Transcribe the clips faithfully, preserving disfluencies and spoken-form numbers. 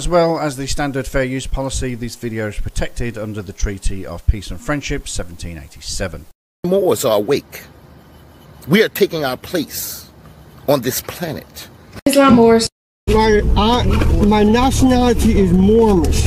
As well as the standard fair use policy, this video is protected under the Treaty of Peace and Friendship seventeen eighty-seven. Moors are awake. We are taking our place on this planet. Islam Moors. My, I, my nationality is Moorish.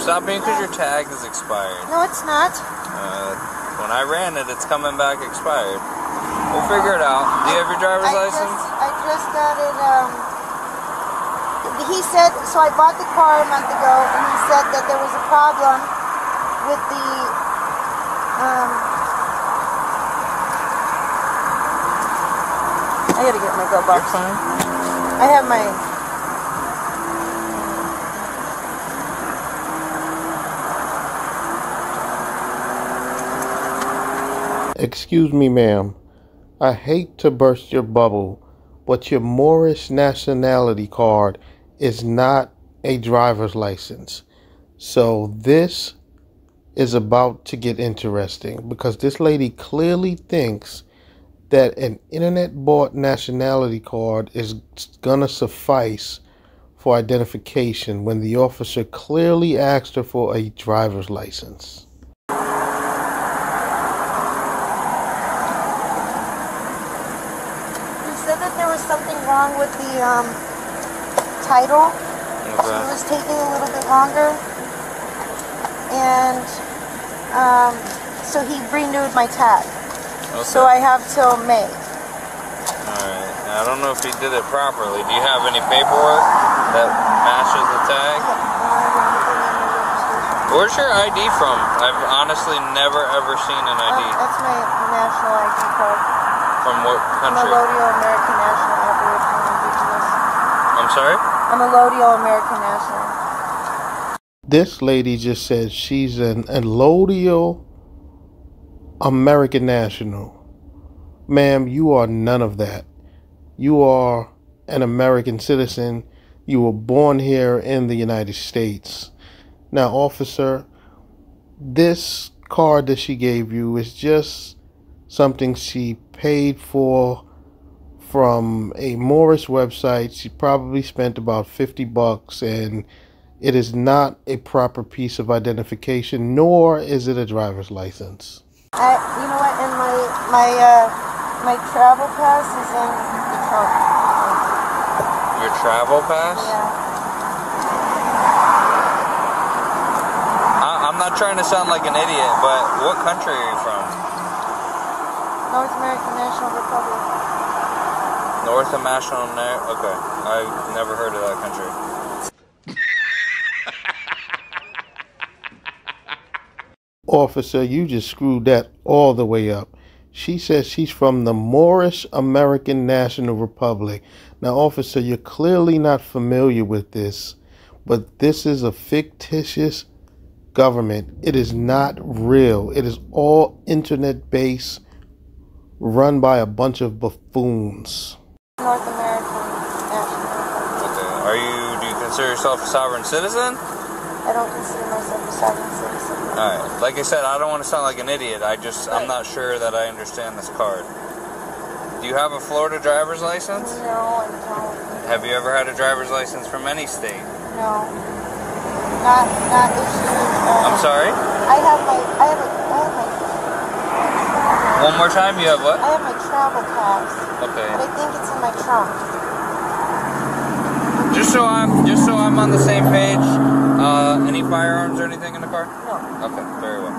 Stop me because your tag is expired. No, it's not. Uh, when I ran it, it's coming back expired. We'll figure it out. Do you have your driver's I license? Just, I just got it. Um, he said, so I bought the car a month ago, and he said that there was a problem with the, um, I gotta get my GoBox on. I have my... Excuse me, ma'am. I hate to burst your bubble, but your Moorish nationality card is not a driver's license. So this is about to get interesting because this lady clearly thinks that an internet-bought nationality card is gonna suffice for identification when the officer clearly asked her for a driver's license. With the um, title, okay. So it was taking a little bit longer, and um, so he renewed my tag. Okay. So I have till May. Alright, I don't know if he did it properly. Do you have any paperwork that matches the tag? Yeah. Where's your I D from? I've honestly never ever seen an I D. Um, that's my national I D card. From what country? Moorish American National Republic. Sorry? I'm a Lodeo American national. This lady just said she's an a Lodeo American national. Ma'am, you are none of that. You are an American citizen. You were born here in the United States. Now, officer, this card that she gave you is just something she paid for from a Moorish website. She probably spent about fifty bucks, and it is not a proper piece of identification, nor is it a driver's license. I, you know what, and my, my, uh, my travel pass is in the trunk. Your travel pass? Yeah. I, I'm not trying to sound like an idiot, but what country are you from? North American National Republic. North National, okay. I've never heard of that country. Officer, you just screwed that all the way up. She says she's from the Moorish American National Republic. Now, officer, you're clearly not familiar with this, but this is a fictitious government. It is not real. It is all internet-based, run by a bunch of buffoons. North American National Republic. Okay. Are you, do you consider yourself a sovereign citizen? I don't consider myself a sovereign citizen. Alright. Like I said, I don't want to sound like an idiot. I just, right. I'm not sure that I understand this card. Do you have a Florida driver's license? No, I don't. Have you ever had a driver's license from any state? No. Not, not issued. Uh, I'm sorry? I have my, I have a, I have my... One more time, you have what? I have my travel pass. Okay. But I think it's in my trunk. Just so I'm, just so I'm on the same page. Uh, any firearms or anything in the car? No. Okay, very well.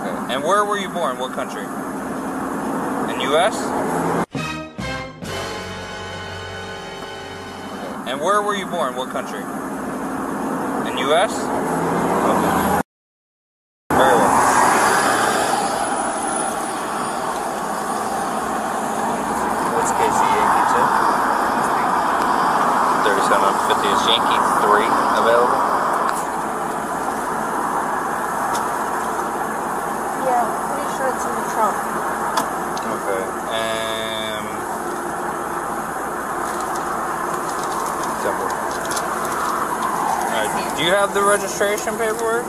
Okay. And where were you born? What country? In U S? Okay. And where were you born? What country? In U S? Okay. Very well. thirty-seven fifty is Yankee three available. have the registration paperwork?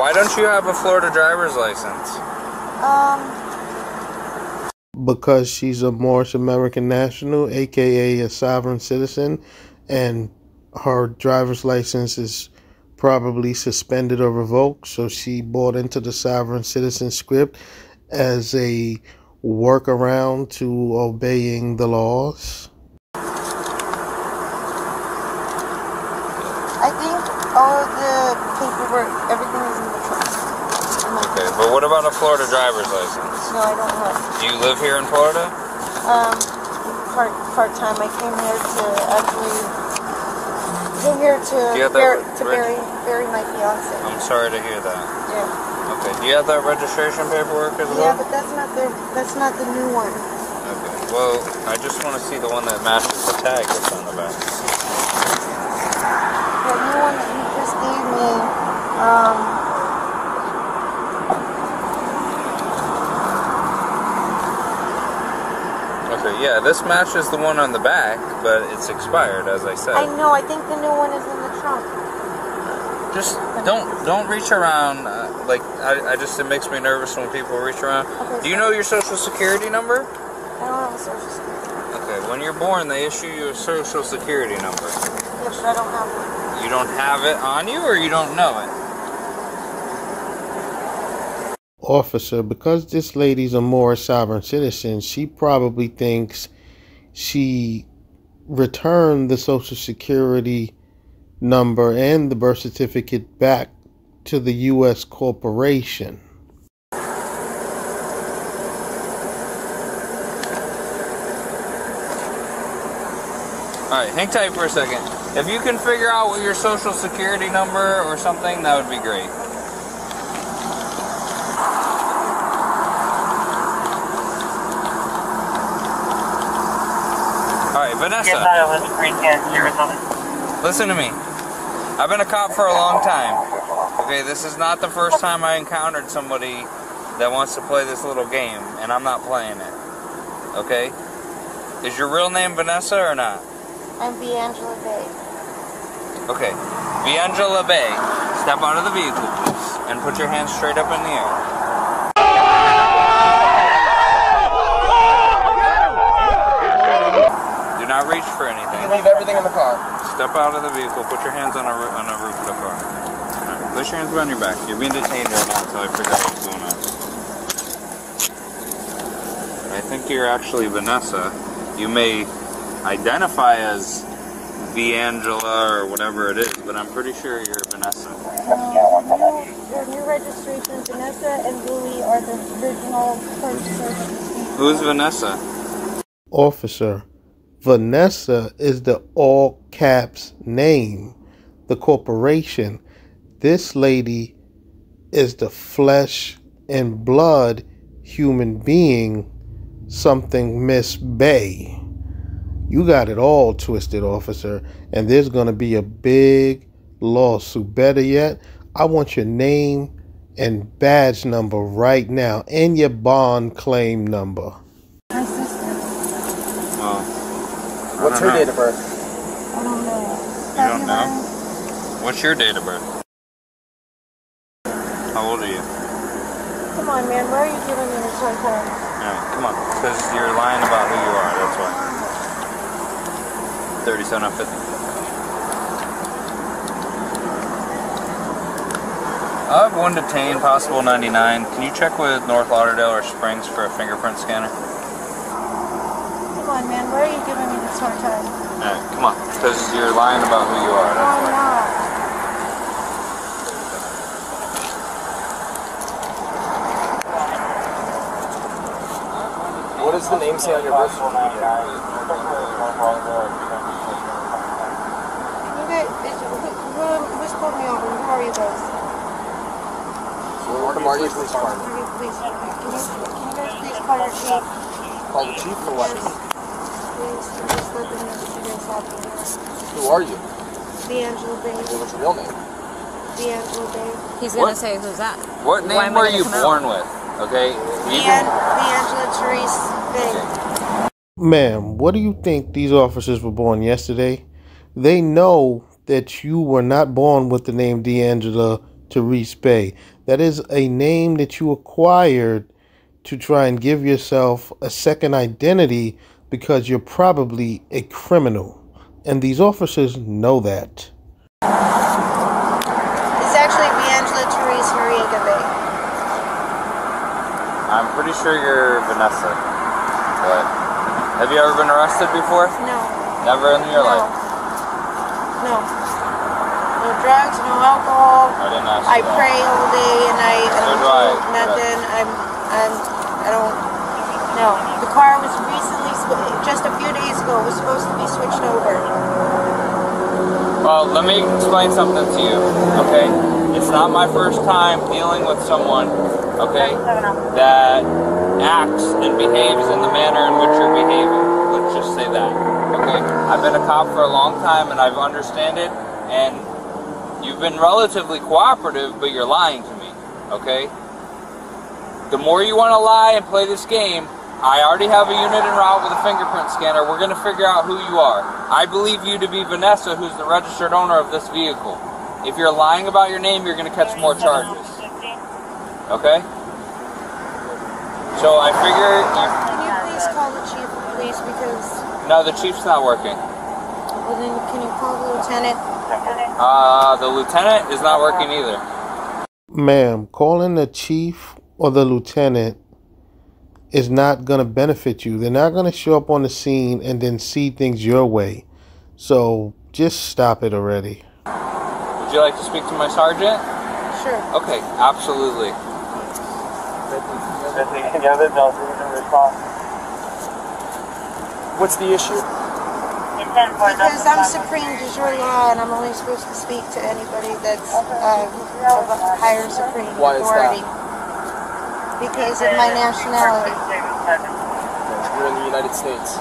Why don't you have a Florida driver's license? Um... Because she's a Moorish American national, a k a a sovereign citizen, and her driver's license is probably suspended or revoked. So she bought into the sovereign citizen script as a workaround to obeying the laws. I think all of the paperwork, everything is in the truck. Okay, but what about a Florida driver's license? No, I don't have. Do you live here in Florida? Um, part, part-time. I came here to actually... I'm here to, that, bear, to bury, bury my fiancé. I'm sorry to hear that. Yeah. Okay. Do you have that registration paperwork as well? Yeah, but that's not the that's not the new one. Okay. Well, I just want to see the one that matches the tag that's on the back. The new one that you just gave me. Um, Yeah, this matches the one on the back, but it's expired, as I said. I know. I think the new one is in the trunk. Just don't don't reach around. Uh, like I, I just it makes me nervous when people reach around. Okay, do you know your social security number? I don't have a social security number. Okay, when you're born, they issue you a social security number. Yeah, but I don't have one. You don't have it on you, or you don't know it? Officer, because this lady's a Moorish sovereign citizen, she probably thinks she returned the social security number and the birth certificate back to the U S corporation. Alright, hang tight for a second. If you can figure out what your social security number or something, that would be great. Vanessa, listen to me. I've been a cop for a long time. Okay, this is not the first time I encountered somebody that wants to play this little game, and I'm not playing it. Okay? Is your real name Vanessa or not? I'm D'Angela Bay. Okay, D'Angela Bay, step out of the vehicle, please, and put your hands straight up in the air. Not reach for anything. You leave everything in the car. Step out of the vehicle. Put your hands on a on a roof of the car. Right. Place your hands behind your back. You're being detained right now until I figure out what's going on. I think you're actually Vanessa. You may identify as D'Angela or whatever it is, but I'm pretty sure you're Vanessa. Um, your new registration, Vanessa and Julie are the original purchasers. Who's Vanessa? Officer. Vanessa is the all caps name, the corporation. This lady is the flesh and blood human being, something Miss Bay. You got it all twisted, officer, and there's going to be a big lawsuit. Better yet, I want your name and badge number right now and your bond claim number. What's her know. date of birth? I don't know. You don't know? What's your date of birth? How old are you? Come on, man. Why are you giving me this right there? No, come on. Because you're lying about who you are. That's why. thirty-seven, not fifty. I have one detained, possible ninety-nine. Can you check with North Lauderdale or Springs for a fingerprint scanner? Come on, man. Why are you giving me this hard time? Alright, come on. Because you're lying about who you are. No, I'm not. What does the name say on your birth certificate? You guys, who's pulled me over? How are you guys? We're the Marty Police Department. Can you guys please call your chief? Call the chief for what? Who are you? D'Angela Bay. What's your real name? D'Angela Bay. He's going to say, who's that? What name were you born out? with? Okay? D'Angela Therese Bay. Ma'am, what do you think these officers were born yesterday? They know that you were not born with the name D'Angela Therese Bay. That is a name that you acquired to try and give yourself a second identity because you're probably a criminal. And these officers know that. It's actually D'Angela Therese Marie Goodley. I'm pretty sure you're Vanessa. But have you ever been arrested before? No. Never in your no. life? No. No drugs, no alcohol. I didn't ask I you pray that. all day and I, I don't do I, nothing. But... I'm, I'm, I don't, no. The car was recently, just a few days ago, it was supposed to be switched over. Well, let me explain something to you, okay? It's not my first time dealing with someone, okay, that acts and behaves in the manner in which you're behaving. Let's just say that, okay? I've been a cop for a long time, and I've understand it, and you've been relatively cooperative, but you're lying to me, okay? The more you want to lie and play this game, I already have a unit en route with a fingerprint scanner. We're going to figure out who you are. I believe you to be Vanessa, who's the registered owner of this vehicle. If you're lying about your name, you're going to catch more charges. Okay? So I figure... You... Can you please call the chief of police because... No, the chief's not working. Well then, can you call the lieutenant? Uh, the lieutenant is not working either. Ma'am, calling the chief or the lieutenant is not going to benefit you. They're not going to show up on the scene and then see things your way. So just stop it already. Would you like to speak to my sergeant? Sure. Okay, absolutely. What's the issue? Because I'm supreme de jure law and I'm only supposed to speak to anybody that's uh, of a higher supreme authority. Why is that? Because of my nationality. You're in the United States?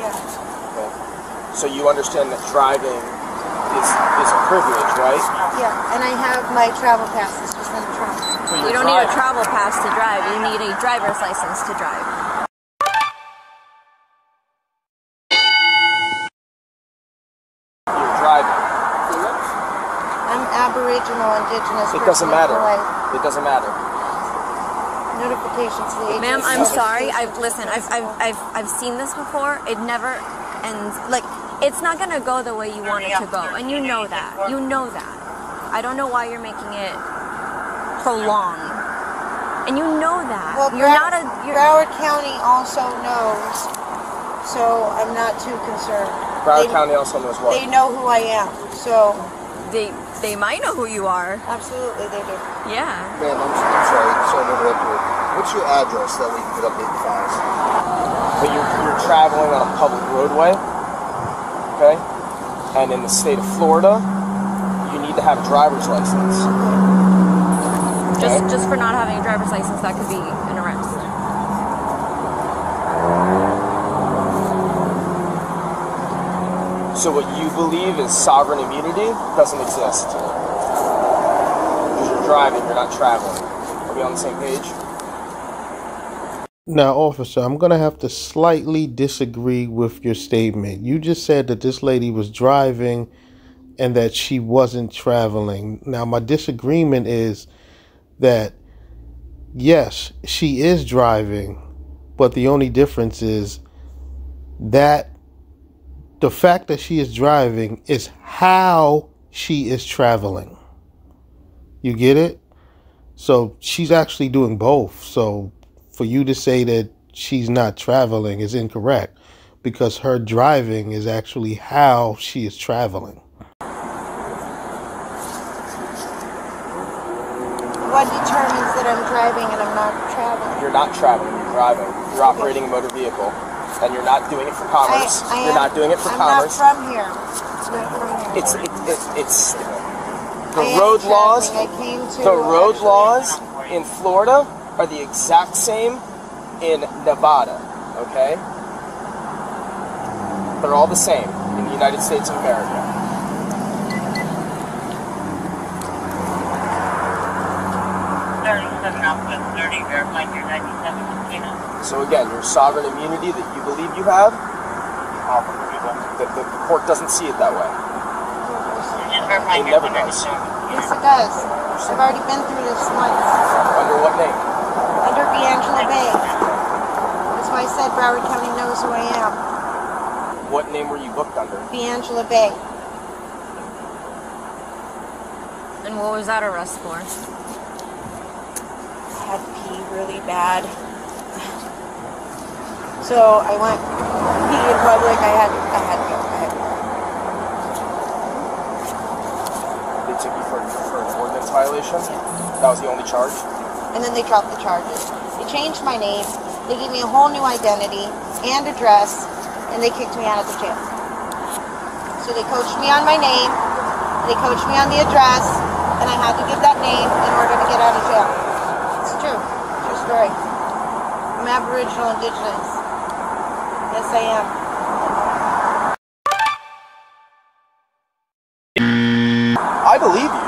Yeah. Okay. So you understand that driving is, is a privilege, right? Yeah, and I have my travel pass. This was not a travel pass. So you don't driving. need a travel pass to drive. You need a driver's license to drive. You're driving. I'm Aboriginal, Indigenous. It doesn't matter. It doesn't matter. Notifications to the Ma'am, I'm sorry. I've listen. I've I've I've I've seen this before. It never ends. Like it's not gonna go the way you want it to go, and you know that. You know that. I don't know why you're making it prolonged, and you know that. Well, you're Broward, not a you're, Broward County also knows, so I'm not too concerned. Broward they, County also knows what? They know who I am, so they. They might know who you are. Absolutely, they do. Yeah. Ma'am, I'm, I'm sorry. Sorry to interrupt you. What's your address that we can put update the files? So you're, you're traveling on a public roadway, okay? And in the state of Florida, you need to have a driver's license. Okay? Just, just for not having a driver's license, that could be an arrest. So what you believe is sovereign immunity doesn't exist. Because you're driving, you're not traveling. Are we on the same page? Now, officer, I'm going to have to slightly disagree with your statement. You just said that this lady was driving and that she wasn't traveling. Now, my disagreement is that, yes, she is driving, but the only difference is that the fact that she is driving is how she is traveling. You get it? So she's actually doing both. So for you to say that she's not traveling is incorrect because her driving is actually how she is traveling. What determines that I'm driving and I'm not traveling? You're not traveling, you're driving. You're operating a motor vehicle. And you're not doing it for commerce. I, I you're am, not doing it for I'm commerce. I'm not from here. From here. It's it, it, it's the I road laws. I came to the road laws in Florida are the exact same in Nevada. Okay, they're all the same in the United States of America. Southern Northwest thirty, verified your ninety-seven volcanoes. So again, your sovereign immunity that you believe you have, the, the, the court doesn't see it that way. It never does. Yes, it does. I've already been through this once. Under what name? Under D'Angela Bay. That's why I said Broward County knows who I am. What name were you booked under? D'Angela Bay. And what was that arrest for? I had to pee really bad. So I went pee in public. I had I had to go. I had to go. They took you for, for an ordinance violation? Yes. That was the only charge? And then they dropped the charges. They changed my name. They gave me a whole new identity and address, and they kicked me out of the jail. So they coached me on my name. They coached me on the address, and I had to give that name in order to get out of jail. It's true. True story. I'm Aboriginal Indigenous. Yes, I am. I believe you.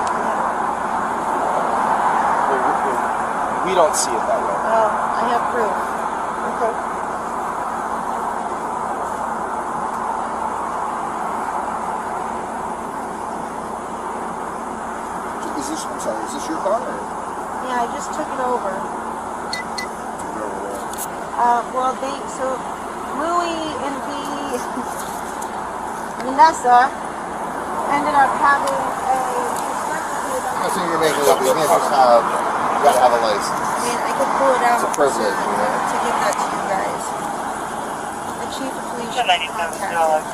We don't see it that way. Oh, I have proof. Okay. I'm sorry, is this your car? Or? Yeah, I just took it over. Uh, well, they, so, Louie and the Vanessa ended up having a... I think you're making up. You gotta have a license. I mean, I could pull it out. It's a privilege. To, yeah. to give that to you guys. The chief of police... ninety-seven dollars.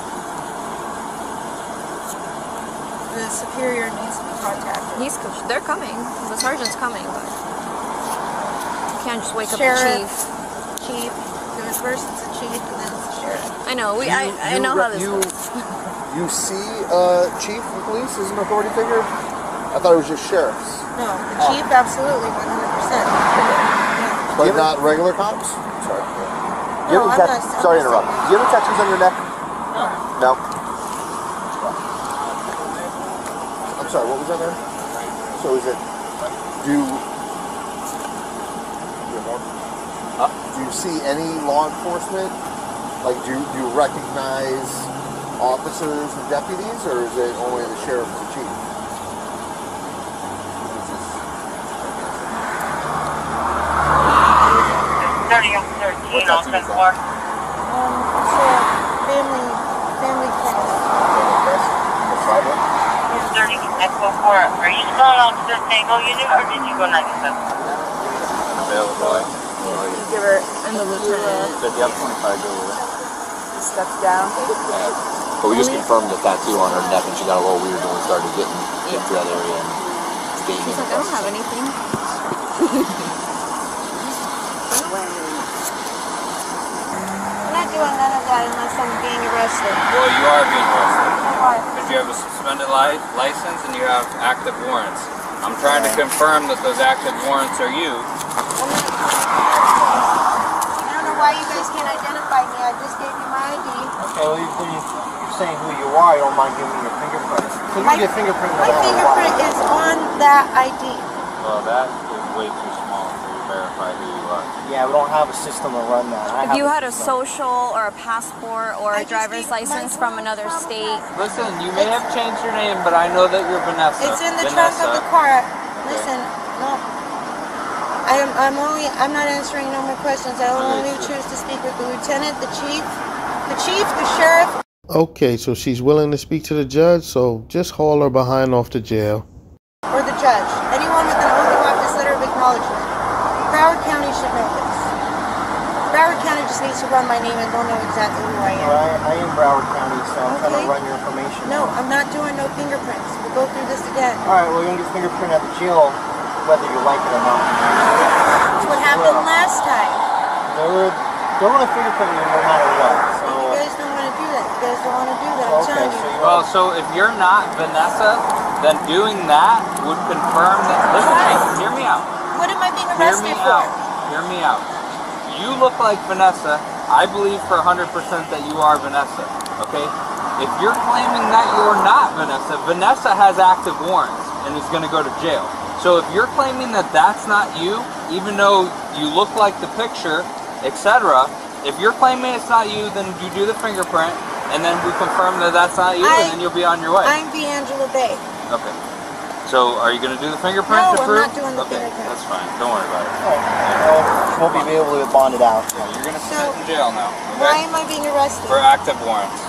The superior needs to be contacted. He's, they're coming. The sergeant's coming. But you can't just wake sheriff, up the chief. Chief. Because first it's the chief and then it's the sheriff. I know. We. You, I, I you, know how this you, goes. You see uh, chief of police as an authority figure? I thought it was just sheriffs. No. The oh. chief, absolutely. one hundred percent. Yeah. But not it? regular cops? Sorry. Yeah. No, I'm not, sorry to interrupt. Do you have any tattoos on your neck? No. No? Sorry, what was that there? So is it, do you, do you see any law enforcement? Like, do, do you recognize officers and deputies, or is it only the sheriff and the chief? thirty of thirteen, I'll send more. Um, so, family, family case. Family case? thirty, Echo four. Are you still an officer Tango unit, or did you go ninety-seven? Available. You give her and the lieutenant. But the other twenty-five go with it. Steps down. But we just confirmed the tattoo on her neck, and she got a little weird when we started getting into that area. And she's like, I don't have anything. I'm not doing none of that unless I'm being arrested. Well, you are being arrested. Because you have a suspended li license and you have active warrants. I'm trying to confirm that those active warrants are you. I don't know why you guys can't identify me. I just gave you my I D. Okay, well, you, you're saying who you are. I don't mind giving you a fingerprint. Can you my, get a fingerprint? My fingerprint is on that I D. Well, that is way too small to verify who you are. Yeah, we don't have a system to run that. I if you a had a social or a passport or a I driver's license from another state. Listen, you may it's, have changed your name, but I know that you're Vanessa. It's in the trunk of the car. Okay. Listen, no. I'm, I'm only, I'm not answering no more questions. I only okay. choose to speak with the lieutenant, the chief, the chief, the sheriff. Okay, so she's willing to speak to the judge, so just haul her behind off to jail. Or the judge. Anyone with an office letter of acknowledgement. Broward County should know this. Broward County just needs to run my name and they'll know exactly who I am. Well, I, I am Broward County, so I'm okay. trying to run your information. No, out. I'm not doing no fingerprints. We'll go through this again. Alright, well, you're going to get fingerprinted at the jail, whether you like it or not. That's what happened well, last time. They were, don't want to fingerprint you no matter what. So. You guys don't want to do that. You guys don't want to do that. I'm okay, telling so you. Well, so if you're not Vanessa, then doing that would confirm that. Listen, hey, hear me out. What am I being arrested Hear me for? Out. Hear me out. You look like Vanessa. I believe for one hundred percent that you are Vanessa, okay? If you're claiming that you're not Vanessa, Vanessa has active warrants and is going to go to jail. So if you're claiming that that's not you, even though you look like the picture, et cetera. If you're claiming it's not you, then you do the fingerprint, and then we confirm that that's not you, I, and then you'll be on your way. I'm D'Angela Bay. Okay. So, are you going to do the fingerprint? No, to I'm prove? not doing the okay, fingerprint. That's fine. Don't worry about it. Okay. We'll be able to bond it out. Yeah, you're going to so, sit in jail now. Okay? Why am I being arrested? For active warrants.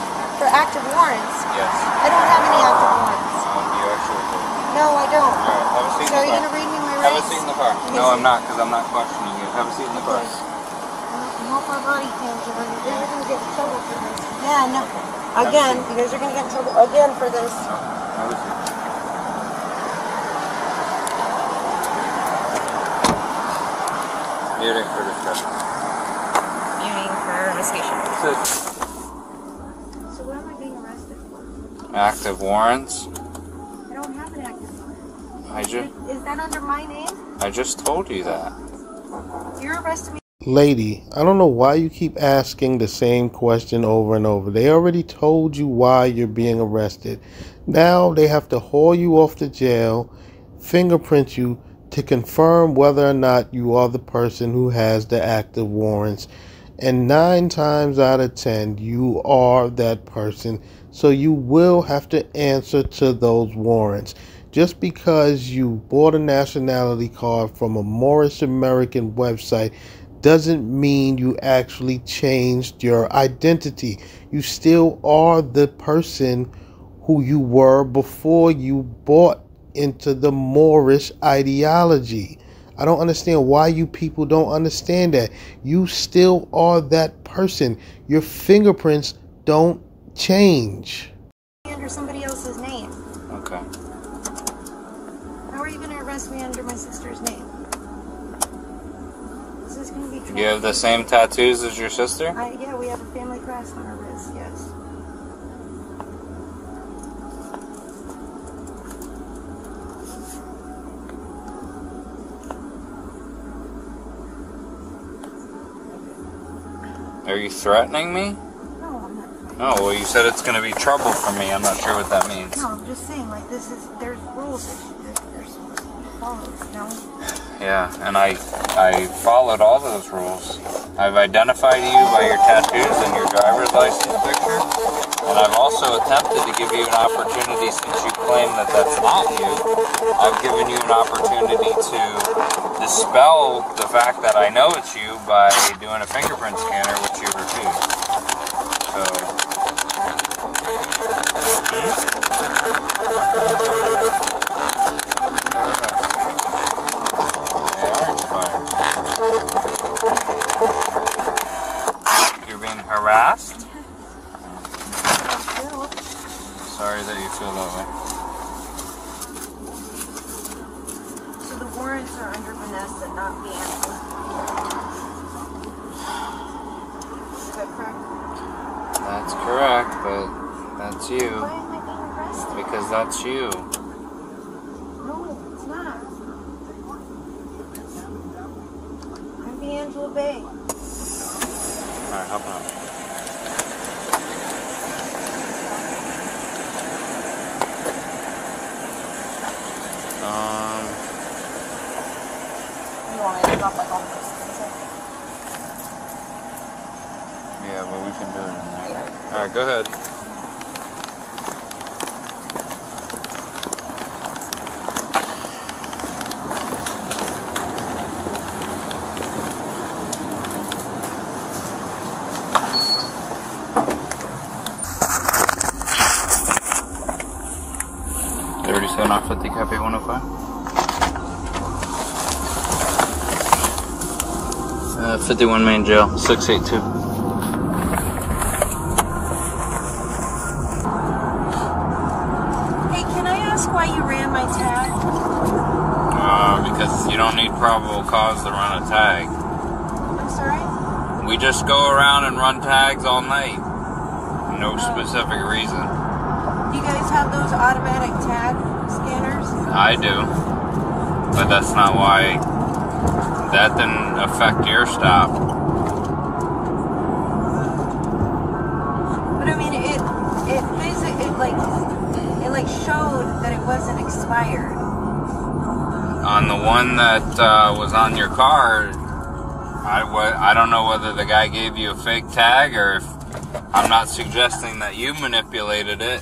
For active warrants? Yes. I don't have any active warrants. Um, you actually do. No, I don't. All right, have a seat so in the car. So, are you going to read me my rights? Have a seat in the car. Okay. No, I'm not, because I'm not questioning you. Have a seat in the car. Okay. I hope my body cams are running. You guys are going to get in trouble for this. Yeah, no. Okay. Again, you guys are going to get in trouble again for this. Okay. Have a seat. Muting for discussion. Muting for investigation. So what am I being arrested for? Active warrants. I don't have an active warrant. I just. Is that under my name? I just told you that. You're arresting me. Lady, I don't know why you keep asking the same question over and over. They already told you why you're being arrested. Now they have to haul you off to jail, fingerprint you, to confirm whether or not you are the person who has the active warrants. And nine times out of ten, you are that person. So you will have to answer to those warrants. Just because you bought a nationality card from a Moorish American website doesn't mean you actually changed your identity. You still are the person who you were before you bought into the Moorish ideology. I don't understand why you people don't understand that. You still are that person. Your fingerprints don't change. Under somebody else's name. Okay. How are you going to arrest me under my sister's name? This is going to be true. You have the same tattoos as your sister? Uh, yeah, we have a family crest on our wrist, yes. Are you threatening me? No, I'm not threatening. Oh, well, you said it's going to be trouble for me. I'm not sure what that means. No, I'm just saying, like, this is, there's rules that you're supposed to follow, you know? Yeah, and I, I followed all those rules. I've identified you by your tattoos and your driver's license picture, and I've also attempted to give you an opportunity, since you claim that that's not you, I've given you an opportunity to dispel the fact that I know it's you by doing a fingerprint scanner, which you refused. So. Mm-hmm. You're being harassed? Sorry that you feel that way. Warrants are under Vanessa, not me. Is that correct? That's correct, but that's you. Why am I being arrested? Because that's you. No, it's not. I'm D'Angela Bay. Alright, hop on. Yeah, but we can do it in there. Yeah. Alright, go ahead. thirty-seven off fifty, Cafe one oh five. Uh, fifty-one Main Jail, six eight two. Hey, can I ask why you ran my tag? Uh, because you don't need probable cause to run a tag. I'm sorry? We just go around and run tags all night. No oh. specific reason. You guys have those automatic tag scanners? I do. But that's not why... That didn't affect your stop. But I mean, it it basically it like it like showed that it wasn't expired. on the one that uh, was on your car, I, w- I don't know whether the guy gave you a fake tag or if, I'm not suggesting that you manipulated it,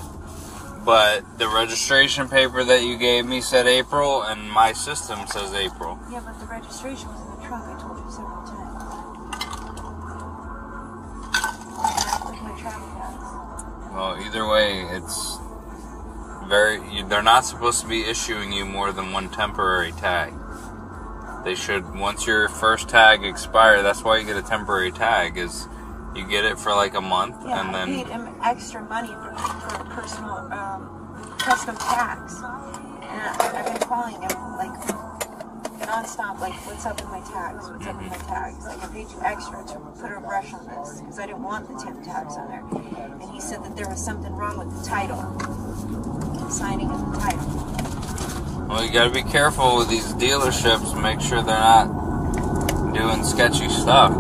but the registration paper that you gave me said April, and my system says April. Yeah, but the registration was in the truck. I told you several times. With my travel tags. Well, either way, it's very. They're not supposed to be issuing you more than one temporary tag. They should, once your first tag expires, that's why you get a temporary tag, is you get it for like a month, yeah, and then... Yeah, I paid him extra money for, for personal, um, custom tax. And I've been calling him, like, nonstop, like, what's up with my tax? What's mm-hmm. up with my tax? Like, I paid you extra to put a brush on this, because I didn't want the ten tax on there. And he said that there was something wrong with the title. The signing of the title. Well, you gotta be careful with these dealerships. Make sure they're not doing sketchy stuff.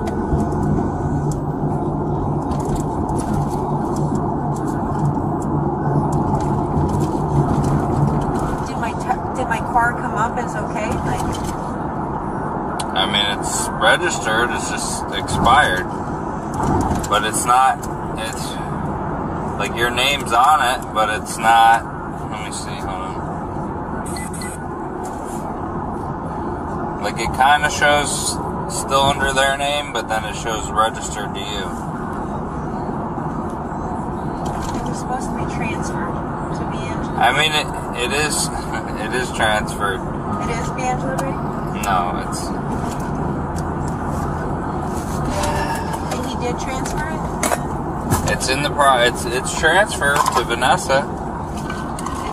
Did my t- did my car come up as okay? Like, I mean, it's registered. It's just expired, but it's not. It's like your name's on it, but it's not. Let me see. Hold on. Like, it kind of shows still under their name, but then it shows registered to you. It was supposed to be transferred to D'Angela. I mean, it it is it is transferred. It is D'Angela, right? No, it's... And he did transfer it? It's in the... Pro- it's, it's transferred to Vanessa. It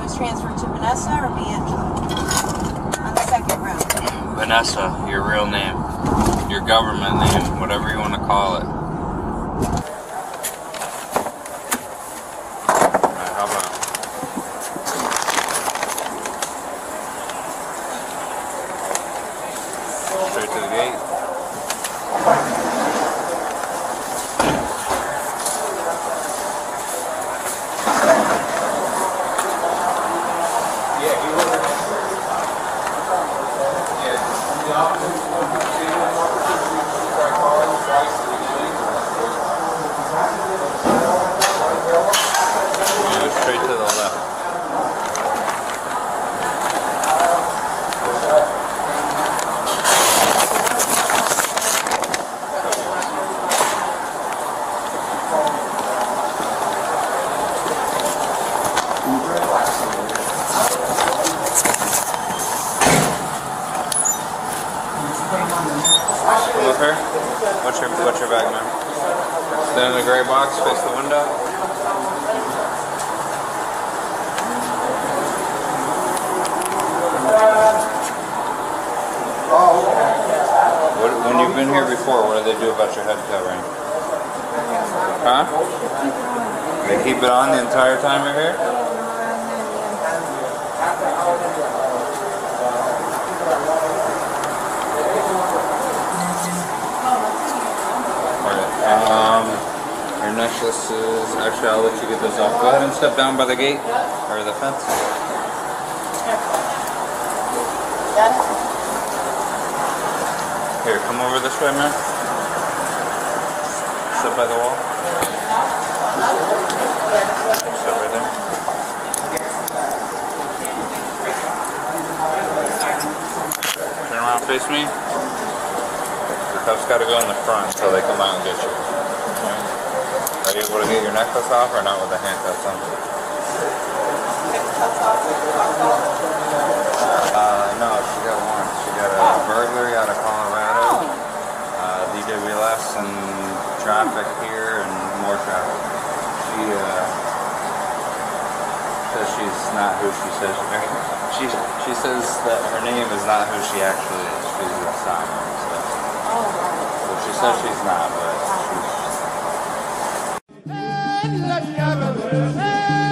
was transferred to Vanessa or D'Angela? On the second round. Vanessa, your real name, your government name, whatever you want to call it. Alright, how about straight to the gate? What's your, what's your bag, ma'am? Is that in the gray box, face the window? What, when you've been here before, what do they do about your head covering? Huh? They keep it on the entire time you're here? Um, your necklace is, actually I'll let you get those off. Go ahead and step down by the gate, or the fence. Here, come over this way, man. Step by the wall. Step right there. Turn around, face me. Cuff's got to go in the front so they come out and get you. Okay. Are you able to get your necklace off or not with the handcuffs on? Uh, no, she got one. She got a burglary out of Colorado. Uh, D W less and traffic here and more traffic. She uh, says she's not who she says she is. She, she says that her name is not who she actually is. She's a sign. She says she's not, but she's...